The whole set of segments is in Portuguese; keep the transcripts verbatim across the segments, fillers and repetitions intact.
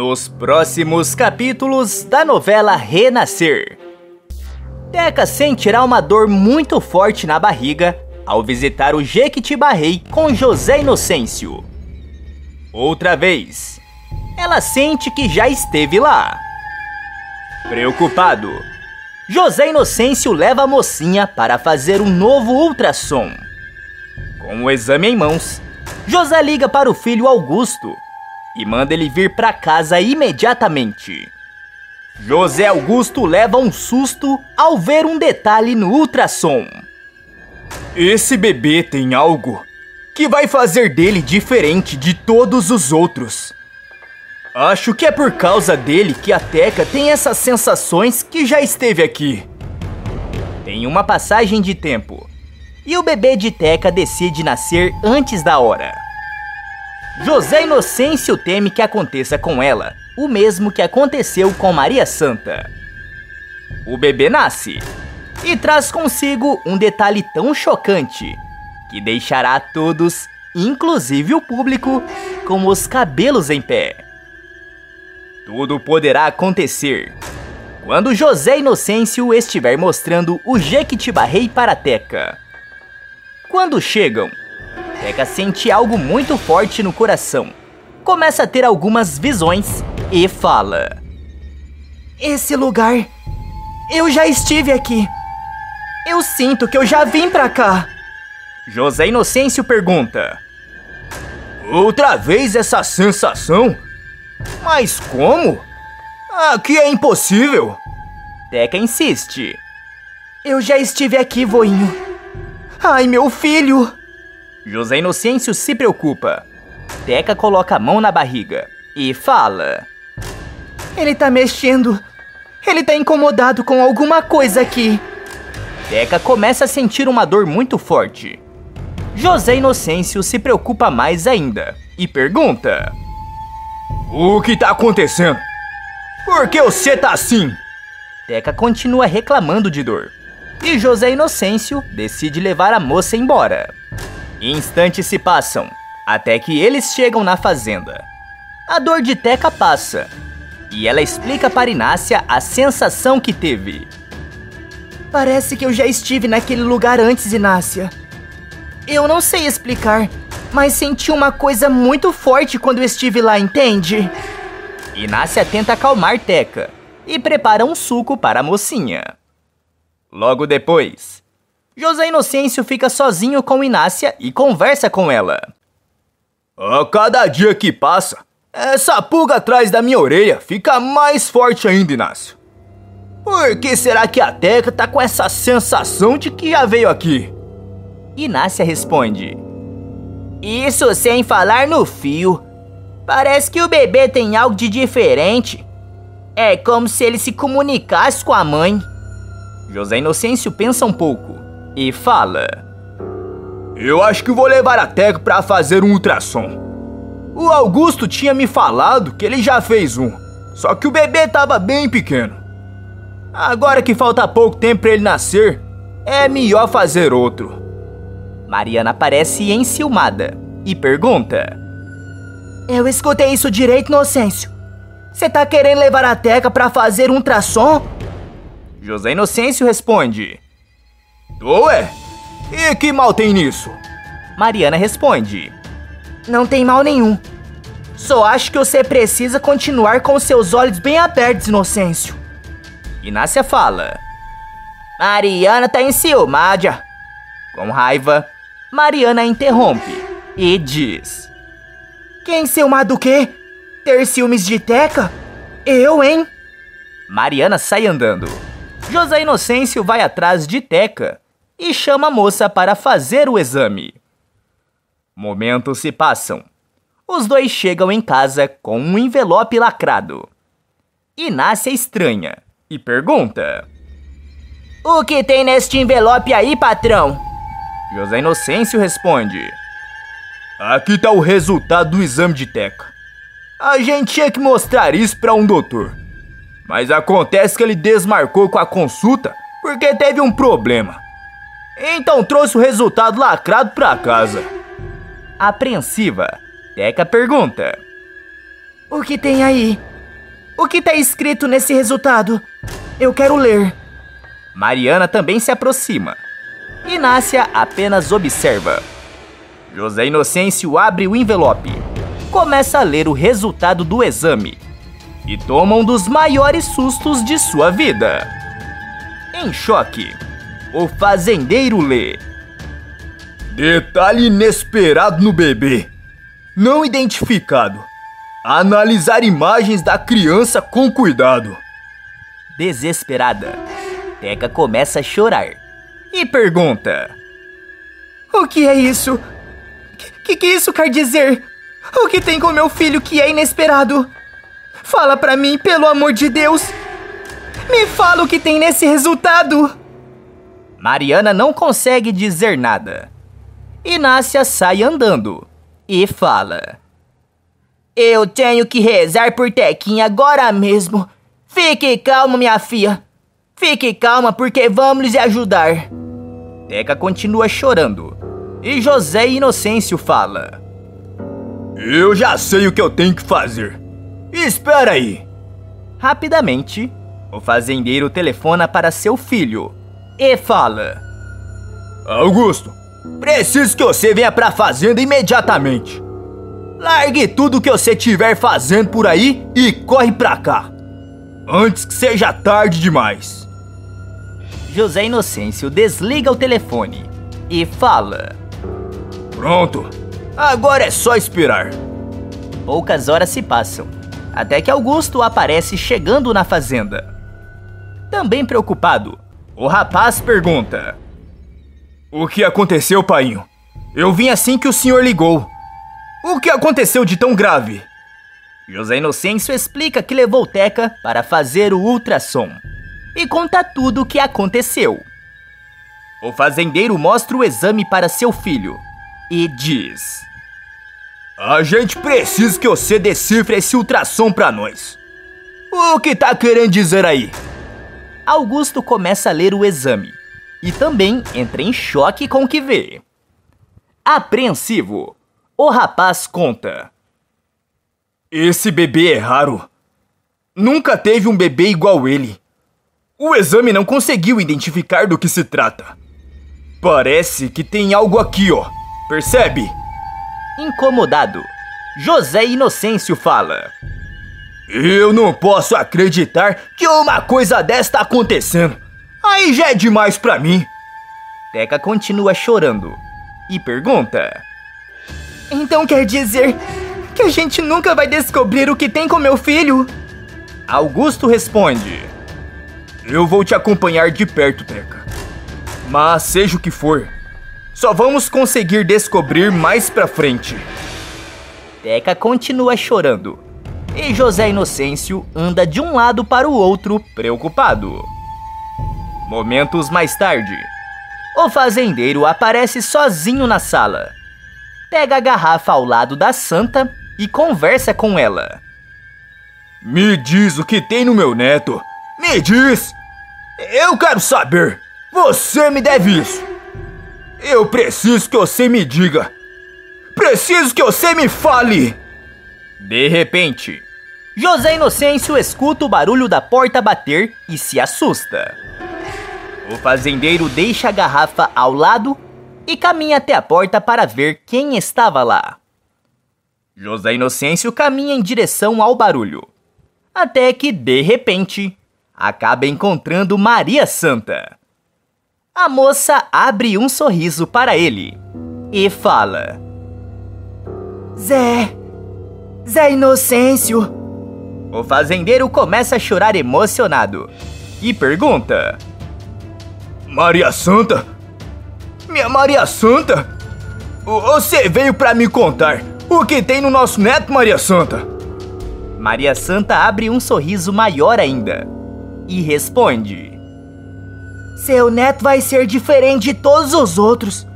nos próximos capítulos da novela Renascer. Teca sentirá uma dor muito forte na barriga ao visitar o Jequitibá-Rei com José Inocêncio. Outra vez, ela sente que já esteve lá. Preocupado, José Inocêncio leva a mocinha para fazer um novo ultrassom. Com o exame em mãos, José liga para o filho Augusto e manda ele vir para casa imediatamente. José Augusto leva um susto ao ver um detalhe no ultrassom. Esse bebê tem algo que vai fazer dele diferente de todos os outros. Acho que é por causa dele que a Teca tem essas sensações que já esteve aqui. Tem uma passagem de tempo e o bebê de Teca decide nascer antes da hora. José Inocêncio teme que aconteça com ela o mesmo que aconteceu com Maria Santa. O bebê nasce e traz consigo um detalhe tão chocante que deixará todos, inclusive o público, com os cabelos em pé. Tudo poderá acontecer quando José Inocêncio estiver mostrando o Jequitibá-Rei para Teca. Quando chegam, Teca sente algo muito forte no coração, começa a ter algumas visões e fala: esse lugar, eu já estive aqui. Eu sinto que eu já vim pra cá. José Inocêncio pergunta: outra vez essa sensação? Mas como? Aqui é impossível. Teca insiste: eu já estive aqui, voinho. Ai, meu filho. José Inocêncio se preocupa. Teca coloca a mão na barriga e fala: ele tá mexendo. Ele tá incomodado com alguma coisa aqui. Teca começa a sentir uma dor muito forte. José Inocêncio se preocupa mais ainda e pergunta: o que tá acontecendo? Por que você tá assim? Teca continua reclamando de dor e José Inocêncio decide levar a moça embora. Instantes se passam até que eles chegam na fazenda. A dor de Teca passa e ela explica para Inácia a sensação que teve. Parece que eu já estive naquele lugar antes, Inácia. Eu não sei explicar, mas senti uma coisa muito forte quando eu estive lá, entende? Inácia tenta acalmar Teca e prepara um suco para a mocinha. Logo depois, José Inocêncio fica sozinho com Inácia e conversa com ela. A cada dia que passa, essa pulga atrás da minha orelha fica mais forte ainda, Inácio. Por que será que a Teca tá com essa sensação de que já veio aqui? Inácia responde: isso sem falar no fio. Parece que o bebê tem algo de diferente. É como se ele se comunicasse com a mãe. José Inocêncio pensa um pouco e fala: eu acho que vou levar a Teca pra fazer um ultrassom. O Augusto tinha me falado que ele já fez um, só que o bebê tava bem pequeno. Agora que falta pouco tempo pra ele nascer, é melhor fazer outro. Mariana aparece enciumada e pergunta: eu escutei isso direito, Inocêncio? Você tá querendo levar a Teca pra fazer um ultrassom? José Inocêncio responde: tô é? E que mal tem nisso? Mariana responde: não tem mal nenhum. Só acho que você precisa continuar com seus olhos bem abertos, Inocêncio. Inácia fala: Mariana tá enciumada. Com raiva, Mariana interrompe e diz: quem enciumado o quê? Ter ciúmes de Teca? Eu, hein? Mariana sai andando. José Inocêncio vai atrás de Teca e chama a moça para fazer o exame. Momentos se passam. Os dois chegam em casa com um envelope lacrado. Inácia estranha e pergunta: o que tem neste envelope aí, patrão? José Inocêncio responde: aqui tá o resultado do exame de Teca. A gente tinha que mostrar isso pra um doutor, mas acontece que ele desmarcou com a consulta porque teve um problema. Então trouxe o resultado lacrado pra casa. Apreensiva, Teca pergunta: o que tem aí? O que tá escrito nesse resultado? Eu quero ler. Mariana também se aproxima. Inácia apenas observa. José Inocêncio abre o envelope, começa a ler o resultado do exame e toma um dos maiores sustos de sua vida. Em choque, o fazendeiro lê: detalhe inesperado no bebê, não identificado. Analisar imagens da criança com cuidado. Desesperada, Teca começa a chorar e pergunta: o que é isso? Que que isso quer dizer? O que tem com meu filho que é inesperado? Fala pra mim, pelo amor de Deus! Me fala o que tem nesse resultado! Mariana não consegue dizer nada. Inácia sai andando e fala: eu tenho que rezar por Tequinha agora mesmo. Fique calma, minha filha. Fique calma porque vamos lhe ajudar. Teca continua chorando e José Inocêncio fala: eu já sei o que eu tenho que fazer. Espera aí. Rapidamente, o fazendeiro telefona para seu filho e fala: Augusto, preciso que você venha pra fazenda imediatamente. Largue tudo que você tiver fazendo por aí e corre pra cá, antes que seja tarde demais. José Inocêncio desliga o telefone e fala: pronto, agora é só esperar. Poucas horas se passam, até que Augusto aparece chegando na fazenda. Também preocupado, o rapaz pergunta: o que aconteceu, painho? Eu vim assim que o senhor ligou. O que aconteceu de tão grave? José Inocêncio explica que levou Teca para fazer o ultrassom e conta tudo o que aconteceu. O fazendeiro mostra o exame para seu filho e diz: a gente precisa que você decifre esse ultrassom pra nós. O que tá querendo dizer aí? Augusto começa a ler o exame e também entra em choque com o que vê. Apreensivo, o rapaz conta: esse bebê é raro. Nunca teve um bebê igual ele. O exame não conseguiu identificar do que se trata. Parece que tem algo aqui, ó. Percebe? Incomodado, José Inocêncio fala: eu não posso acreditar que uma coisa dessa tá acontecendo. Aí já é demais pra mim. Teca continua chorando e pergunta: então quer dizer que a gente nunca vai descobrir o que tem com meu filho? Augusto responde: eu vou te acompanhar de perto, Teca. Mas seja o que for, só vamos conseguir descobrir mais pra frente. Teca continua chorando e José Inocêncio anda de um lado para o outro, preocupado. Momentos mais tarde, o fazendeiro aparece sozinho na sala. Pega a garrafa ao lado da Santa e conversa com ela. Me diz o que tem no meu neto. Me diz. Eu quero saber. Você me deve isso. Eu preciso que você me diga. Preciso que você me fale. De repente, José Inocêncio escuta o barulho da porta bater e se assusta. O fazendeiro deixa a garrafa ao lado e caminha até a porta para ver quem estava lá. José Inocêncio caminha em direção ao barulho, até que, de repente, acaba encontrando Maria Santa. A moça abre um sorriso para ele e fala: Zé, Zé Inocêncio. O fazendeiro começa a chorar emocionado e pergunta: Maria Santa? Minha Maria Santa? Você veio pra me contar o que tem no nosso neto, Maria Santa? Maria Santa abre um sorriso maior ainda e responde: seu neto vai ser diferente de todos os outros.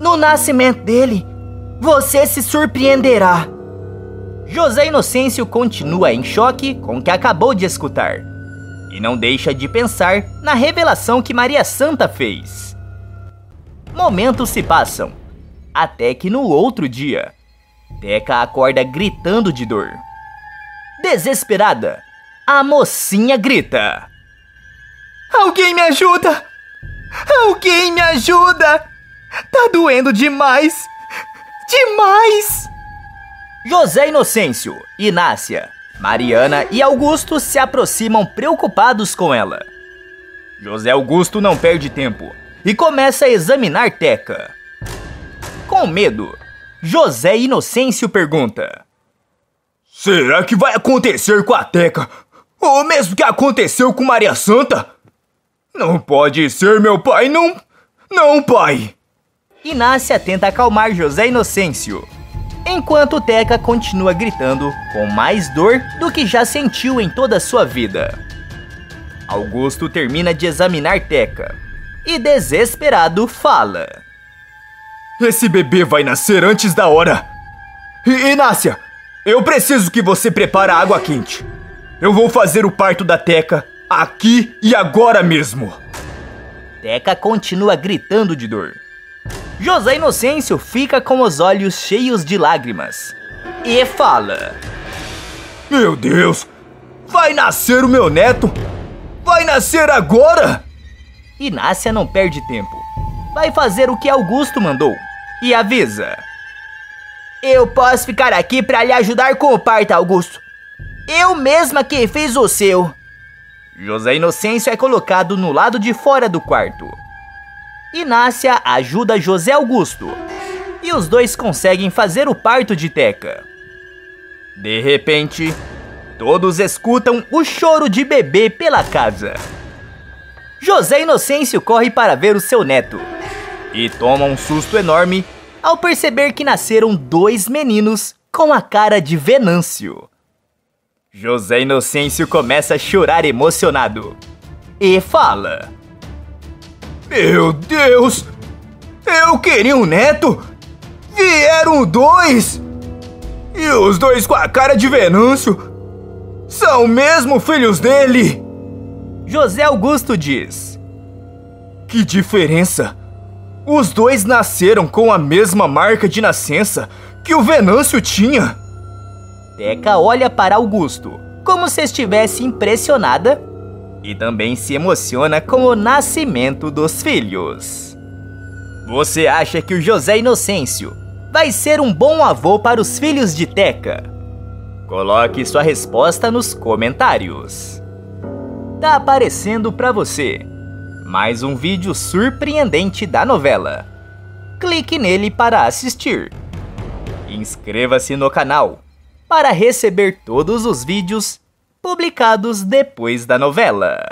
No nascimento dele, você se surpreenderá. José Inocêncio continua em choque com o que acabou de escutar e não deixa de pensar na revelação que Maria Santa fez. Momentos se passam, até que no outro dia, Teca acorda gritando de dor. Desesperada, A mocinha grita: Alguém me ajuda! Alguém me ajuda! Tá doendo demais! Demais! José Inocêncio, Inácia, Mariana e Augusto se aproximam preocupados com ela. José Augusto não perde tempo e começa a examinar Teca. Com medo, José Inocêncio pergunta: Será que vai acontecer com a Teca o mesmo que aconteceu com Maria Santa? Não pode ser, meu pai, não! Não, pai! Inácia tenta acalmar José Inocêncio, enquanto Teca continua gritando com mais dor do que já sentiu em toda a sua vida. Augusto termina de examinar Teca e, desesperado, fala: Esse bebê vai nascer antes da hora! Inácia, eu preciso que você prepare a água quente. Eu vou fazer o parto da Teca aqui e agora mesmo. Teca continua gritando de dor. José Inocêncio fica com os olhos cheios de lágrimas e fala: Meu Deus, vai nascer o meu neto? Vai nascer agora? Inácia não perde tempo. Vai fazer o que Augusto mandou e avisa: Eu posso ficar aqui para lhe ajudar com o parto, Augusto. Eu mesma que fiz o seu. José Inocêncio é colocado no lado de fora do quarto. Inácia ajuda José Augusto e os dois conseguem fazer o parto de Teca. De repente, todos escutam o choro de bebê pela casa. José Inocêncio corre para ver o seu neto e toma um susto enorme ao perceber que nasceram dois meninos com a cara de Venâncio. José Inocêncio começa a chorar emocionado e fala: Meu Deus, eu queria um neto, vieram dois, e os dois com a cara de Venâncio, são mesmo filhos dele? José Augusto diz: Que diferença, os dois nasceram com a mesma marca de nascença que o Venâncio tinha. Teca olha para Augusto, como se estivesse impressionada, e também se emociona com o nascimento dos filhos. Você acha que o José Inocêncio vai ser um bom avô para os filhos de Teca? Coloque sua resposta nos comentários. Tá aparecendo para você mais um vídeo surpreendente da novela. Clique nele para assistir. Inscreva-se no canal para receber todos os vídeos publicados depois da novela.